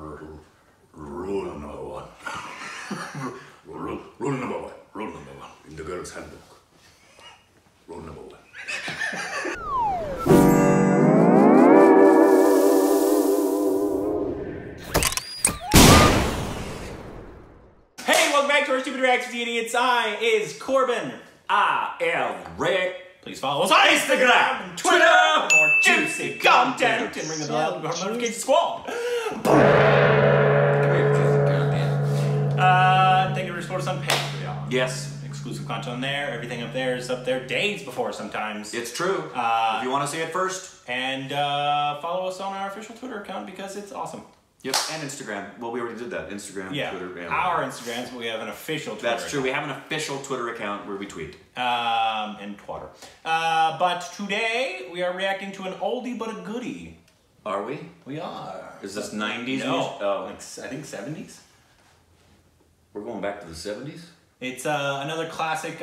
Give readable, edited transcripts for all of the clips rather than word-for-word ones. Rule number one. Rule number one. Rule number one. In the girl's handbook. Rule number one. Hey, welcome back to Our Stupid Reactions, idiots. I is Korbin. I am Rick. Please follow us on Instagram and Twitter for more juicy content. And ring the bell to our notification squad. Thank you for supporting us on Patreon. Yes. Exclusive content on there. Everything up there is up there days before sometimes. It's true. If you want to see it first. And follow us on our official Twitter account because it's awesome. Yep, and Instagram. Well, we already did that. Instagram, yeah. Twitter, and our Instagrams, but we have an official Twitter account. That's true. We have an official Twitter account where we tweet. And twatter. But today, we are reacting to an oldie but a goodie. Are we? We are. Is this 90s? No. Oh. Like, I think 70s. We're going back to the 70s? It's another classic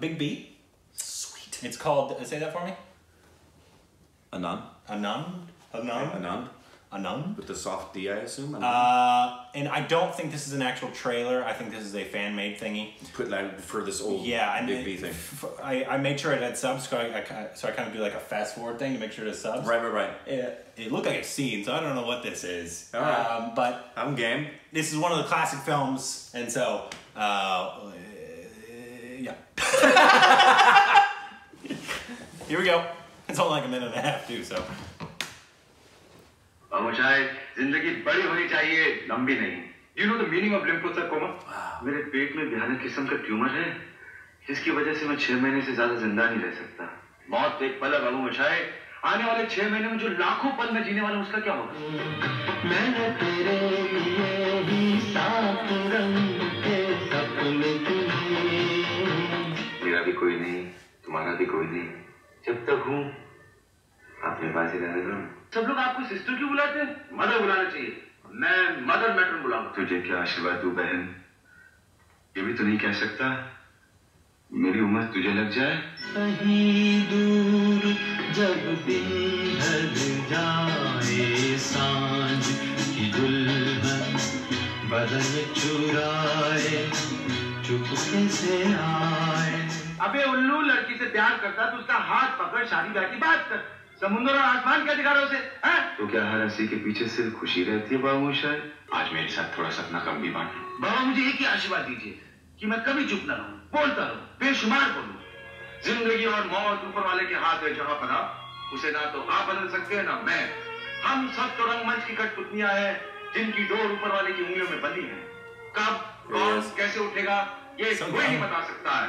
Big B. Sweet. It's called, say that for me. Anand. Anand. Anand. Anand. Anand. With the soft D, I assume? And I don't think this is an actual trailer. I think this is a fan-made thingy. Put like for this old Big B thing. I made sure it had subs, so I kind of do like a fast-forward thing to make sure it has subs. Right. It looked like a scene, so I don't know what this is. All right. But I'm game. This is one of the classic films, and so, yeah. Here we go. It's only like a minute and a half, too, so... You know the meaning of lymphosarcoma? मेरे पेट में भयानक किस्म का tumour है, जिसकी वजह से मैं 6 महीने से ज़्यादा ज़िंदा नहीं रह सकता। मौत एक पल बाबू मचाए, आने वाले 6 महीने में जो लाखों पल में जीने वाला उसका क्या होगा? मैंने तेरे लिए ही सात रंग के सपने किए। मेरा भी कोई नहीं, तुम्हारा भी कोई नहीं। जब तक हूँ, आपके पास ही रहना। सब लोग आपको सिस्टर क्यों बुलाते हैं? मदर बुलाना चाहिए। मैं मदर मैट्रन बुलाऊं। तुझे क्या आशीर्वाद दूं बहन? ये भी तो नहीं कह सकता। मेरी उम्र तुझे लग जाए। कहीं दूर जब दिन ढल जाए सांझ की दुल्हन बदन चुराए चुपके से आए। अबे उल्लू लड़की से प्यार करता तो उसका हाथ पकड़ शादी ब्याह की बात कर। समुद्र और आसमान के अधिकारों से, हाँ? तो क्या हर हंसी के पीछे सिर्फ खुशी रहती है बाबू शायद? आज मेरे साथ थोड़ा सपना कम भी बांटो। बाबा मुझे एक ही आशीर्वाद दीजिए कि मैं कभी चुप ना रहूं, बोलता रहूं, बेशुमार बोलूं। जिंदगी और मौत ऊपर वाले के हाथ है जहाँ पना, उसे ना तो आप बदल सकते हैं ना मैं। हम सब तो रंगमंच की कठपुतलियां हैं, जिनकी डोर ऊपर वाले की उंगलियों में बंधी है। कब कौन कैसे उठेगा ये कोई नहीं बता सकता है।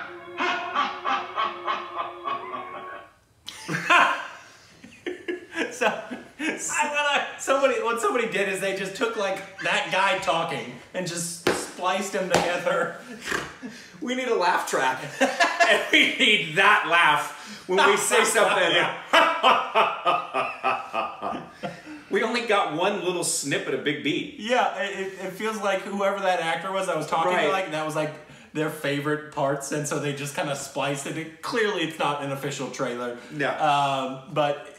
So what somebody did is they just took like that guy talking and just spliced him together. We need a laugh track. And we need that laugh when we say something. We only got one little snippet of Big B. Yeah, it feels like whoever that actor was I was talking to, like, that was like their favorite parts, and so they just kind of spliced it. Clearly it's not an official trailer. No. But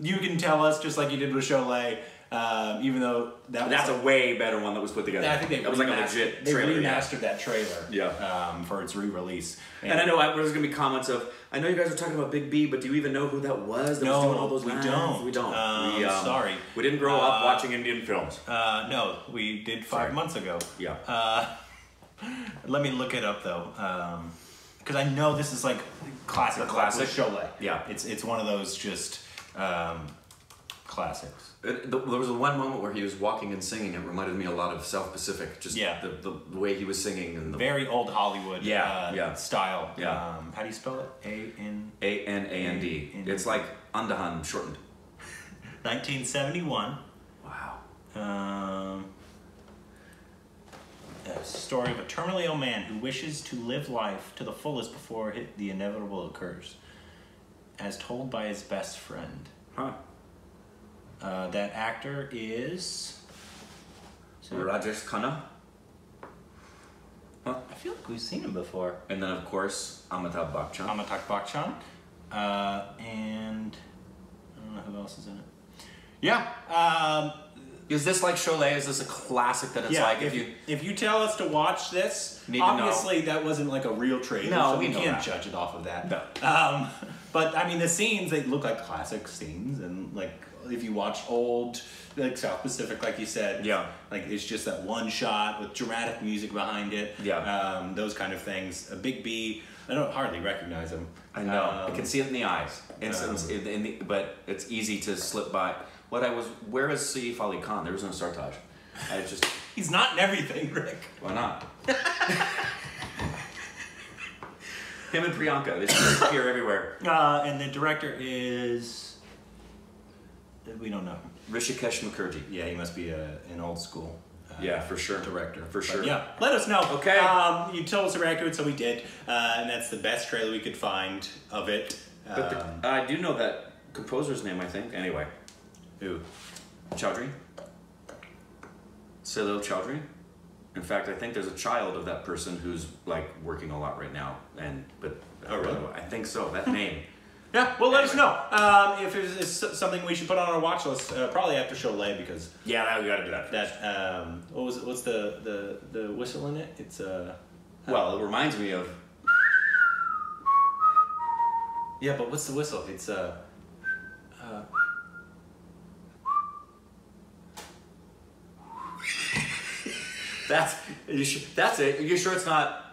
you can tell us, just like you did with Sholay, even though that's a way better one that was put together. I think that was like a legit trailer. They remastered that trailer, for its re-release. And I know there's going to be comments of, I know you guys were talking about Big B, but do you even know who that was? That was doing all those lines? No, we don't. Sorry. We didn't grow up watching Indian films. No, we did 5 months ago. Yeah. Let me look it up, though. Because I know this is like classic. The classic Sholay. Yeah. It's one of those just... classics. There was one moment where he was walking and singing. It reminded me a lot of South Pacific. Just the way he was singing and the very old Hollywood style. Yeah. How do you spell it? A N A N D. It's like Andahan shortened. 1971. Wow. The story of a terminally ill man who wishes to live life to the fullest before the inevitable occurs. As told by his best friend. Huh. That actor is Rajesh Khanna. Huh. I feel like we've seen him before. And then of course Amitabh Bachchan. And I don't know who else is in it. Yeah. Is this like Sholay? Is this a classic that it's like if you tell us to watch this, obviously that wasn't like a real trailer. No, so we can't judge it off of that. No. But I mean the scenes, they look like classic scenes, and like if you watch old like South Pacific, like you said, like it's just that one shot with dramatic music behind it. Those kind of things. A Big B, I don't hardly recognize him. I know. I can see it in the eyes. But it's easy to slip by. Where is Saif Ali Khan? There was no Sartaj. He's not in everything, Rick. Why not? Him and Priyanka, they just appear everywhere. And the director is, we don't know. Rishikesh Mukherjee. Yeah, he must be an old school. For sure. Director, for sure. But yeah, let us know. Okay. You told us to react to it, so we did, and that's the best trailer we could find of it. But I do know that composer's name, I think. Anyway. Who? Chowdhury? Salil Chowdhury? In fact, I think there's a child of that person who's like working a lot right now, oh really? I think so. That name. Yeah. Well, let us know if it's something we should put on our watch list. Probably after Sholay, because we got to do that first. That what was it? What's the whistle in it? It's well, it reminds me of. Yeah, but what's the whistle? It's That's it. Are you sure it's not